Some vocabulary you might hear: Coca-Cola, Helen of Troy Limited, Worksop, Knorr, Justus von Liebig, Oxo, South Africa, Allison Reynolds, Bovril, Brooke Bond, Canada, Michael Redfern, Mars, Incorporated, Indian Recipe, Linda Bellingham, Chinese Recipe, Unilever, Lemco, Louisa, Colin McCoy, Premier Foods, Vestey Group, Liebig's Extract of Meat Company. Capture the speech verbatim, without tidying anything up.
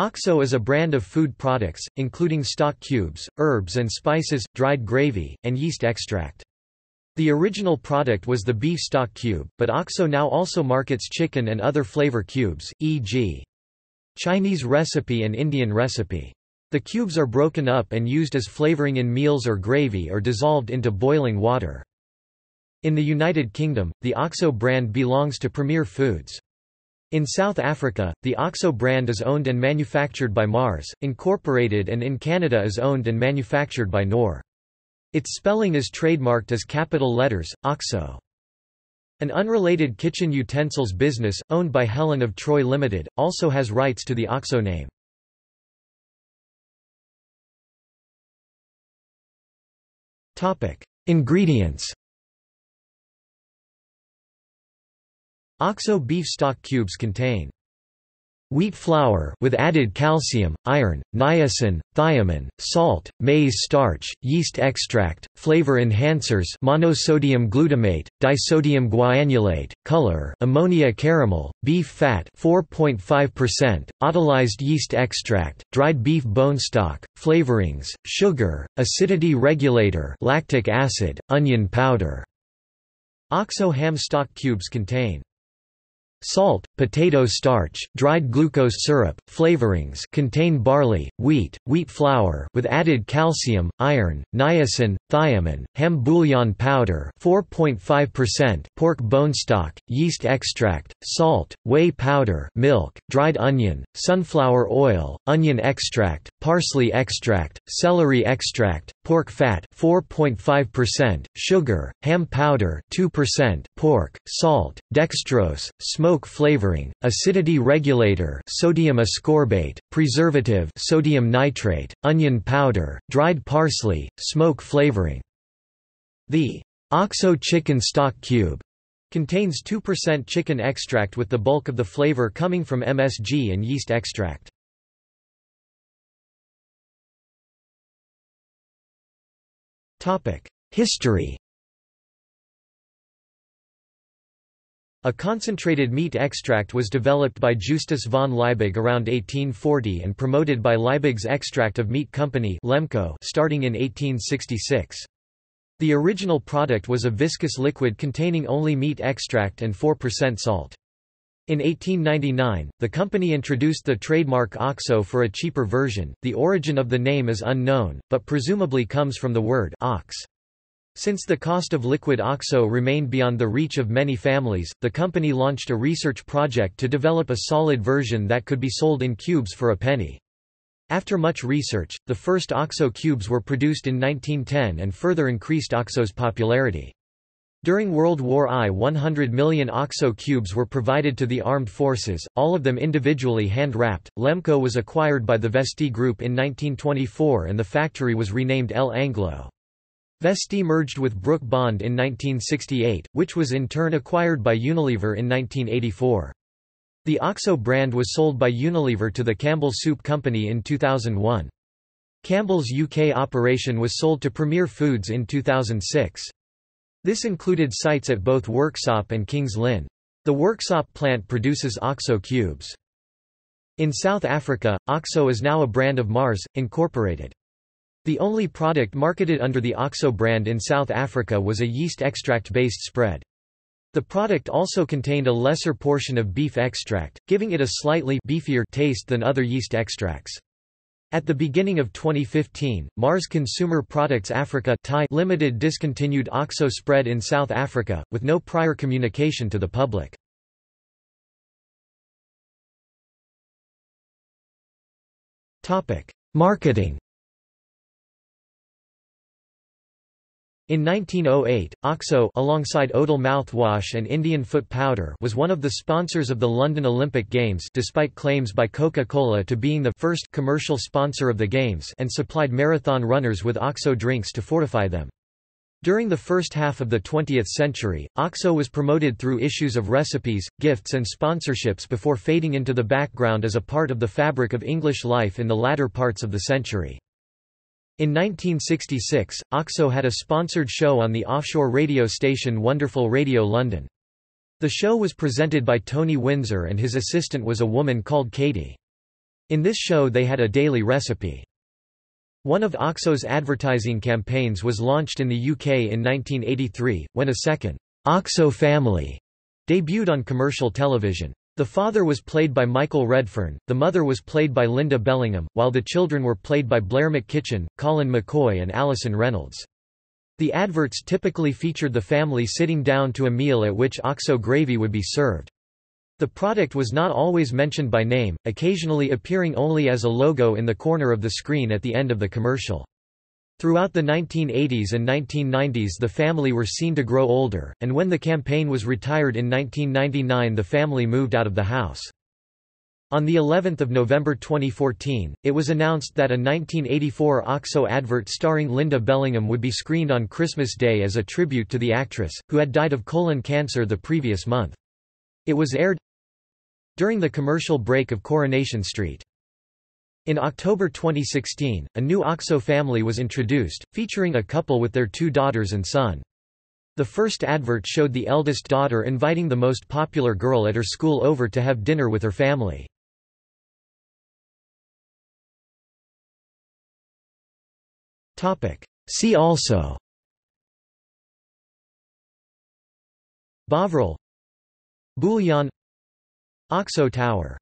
Oxo is a brand of food products, including stock cubes, herbs and spices, dried gravy, and yeast extract. The original product was the beef stock cube, but Oxo now also markets chicken and other flavor cubes, for example Chinese recipe and Indian recipe. The cubes are broken up and used as flavoring in meals or gravy or dissolved into boiling water. In the United Kingdom, the Oxo brand belongs to Premier Foods. In South Africa, the Oxo brand is owned and manufactured by Mars, Incorporated, and in Canada is owned and manufactured by Knorr. Its spelling is trademarked as capital letters, Oxo. An unrelated kitchen utensils business, owned by Helen of Troy Limited, also has rights to the Oxo name. Ingredients. Oxo beef stock cubes contain wheat flour with added calcium, iron, niacin, thiamine, salt, maize starch, yeast extract, flavor enhancers monosodium glutamate, disodium guanylate, color ammonia caramel, beef fat four point five percent, autolyzed yeast extract, dried beef bone stock, flavorings, sugar, acidity regulator, lactic acid, onion powder. Oxo ham stock cubes contain salt, potato starch, dried glucose syrup, flavorings contain barley, wheat, wheat flour with added calcium, iron, niacin, thiamine, ham bouillon powder four point five percent, pork bone stock, yeast extract, salt, whey powder, milk, dried onion, sunflower oil, onion extract, parsley extract, celery extract, pork fat four point five percent, sugar, ham powder two percent, pork, salt, dextrose, smoke smoke flavoring, acidity regulator, sodium ascorbate, preservative, sodium nitrate, onion powder, dried parsley, smoke flavoring. The Oxo chicken stock cube contains two percent chicken extract with the bulk of the flavor coming from M S G and yeast extract. Topic: History. A concentrated meat extract was developed by Justus von Liebig around eighteen forty and promoted by Liebig's Extract of Meat Company (Lemco) starting in eighteen sixty-six. The original product was a viscous liquid containing only meat extract and four percent salt. In eighteen ninety-nine, the company introduced the trademark Oxo for a cheaper version. The origin of the name is unknown, but presumably comes from the word ox. Since the cost of liquid Oxo remained beyond the reach of many families, the company launched a research project to develop a solid version that could be sold in cubes for a penny. After much research, the first Oxo cubes were produced in nineteen ten and further increased Oxo's popularity. During World War I, one hundred million Oxo cubes were provided to the armed forces, all of them individually hand-wrapped. Lemco was acquired by the Vestey Group in nineteen twenty-four and the factory was renamed El Anglo. Vestey merged with Brooke Bond in nineteen sixty-eight, which was in turn acquired by Unilever in nineteen eighty-four. The Oxo brand was sold by Unilever to the Campbell Soup Company in two thousand one. Campbell's U K operation was sold to Premier Foods in two thousand six. This included sites at both Worksop and King's Lynn. The Worksop plant produces Oxo cubes. In South Africa, Oxo is now a brand of Mars, Incorporated. The only product marketed under the Oxo brand in South Africa was a yeast extract-based spread. The product also contained a lesser portion of beef extract, giving it a slightly beefier taste than other yeast extracts. At the beginning of twenty fifteen, Mars Consumer Products Africa Limited discontinued Oxo spread in South Africa, with no prior communication to the public. Marketing. In nineteen oh eight, Oxo, alongside Odal mouthwash and Indian foot powder, was one of the sponsors of the London Olympic Games, despite claims by Coca-Cola to being the first commercial sponsor of the Games, and supplied marathon runners with Oxo drinks to fortify them. During the first half of the twentieth century, Oxo was promoted through issues of recipes, gifts and sponsorships before fading into the background as a part of the fabric of English life in the latter parts of the century. In nineteen sixty-six, Oxo had a sponsored show on the offshore radio station Wonderful Radio London. The show was presented by Tony Windsor and his assistant was a woman called Katie. In this show they had a daily recipe. One of OXO's advertising campaigns was launched in the U K in nineteen eighty-three, when a second, OXO Family, debuted on commercial television. The father was played by Michael Redfern, the mother was played by Linda Bellingham, while the children were played by Blair MacKichan, Colin McCoy and Allison Reynolds. The adverts typically featured the family sitting down to a meal at which OXO gravy would be served. The product was not always mentioned by name, occasionally appearing only as a logo in the corner of the screen at the end of the commercial. Throughout the nineteen eighties and nineteen nineties the family were seen to grow older, and when the campaign was retired in nineteen ninety-nine the family moved out of the house. On the eleventh of November twenty fourteen, it was announced that a nineteen eighty-four OXO advert starring Linda Bellingham would be screened on Christmas Day as a tribute to the actress, who had died of colon cancer the previous month. It was aired during the commercial break of Coronation Street. In October twenty sixteen, a new OXO family was introduced, featuring a couple with their two daughters and son. The first advert showed the eldest daughter inviting the most popular girl at her school over to have dinner with her family. See also: Bovril, Bouillon, OXO Tower.